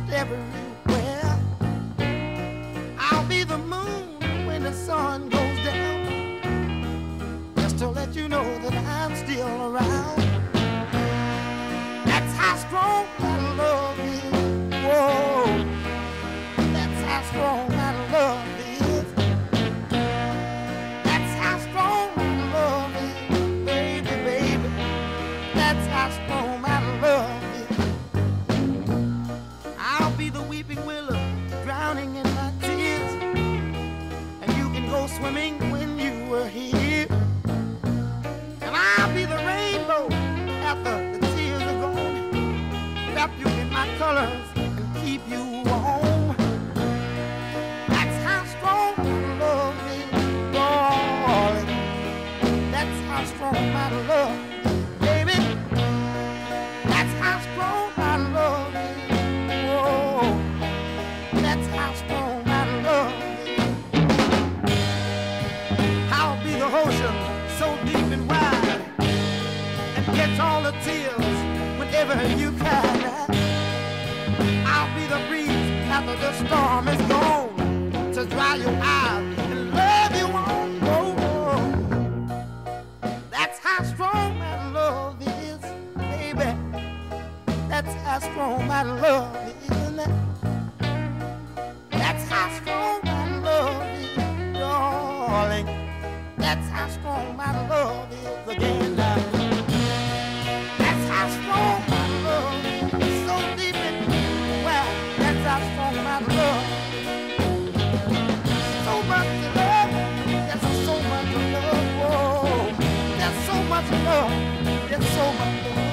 almost everywhere. I'll be the moon when the sun goes down, just to let you know that I'm still around. That's how strong I love is. Whoa, that's how strong I love is. Swimming when you were here, and I'll be the rainbow after the tears are gone. Wrap you in my colors and keep you warm. That's how strong my love is, darling. That's how strong my love is. All the tears whenever you cry. I'll be the breeze after the storm is gone, to dry your eyes and love you on. Oh, that's how strong my love is, baby. That's how strong my love is. That's how strong my love is, darling. That's how strong my love is again, darling. There's so much love, there's so much love.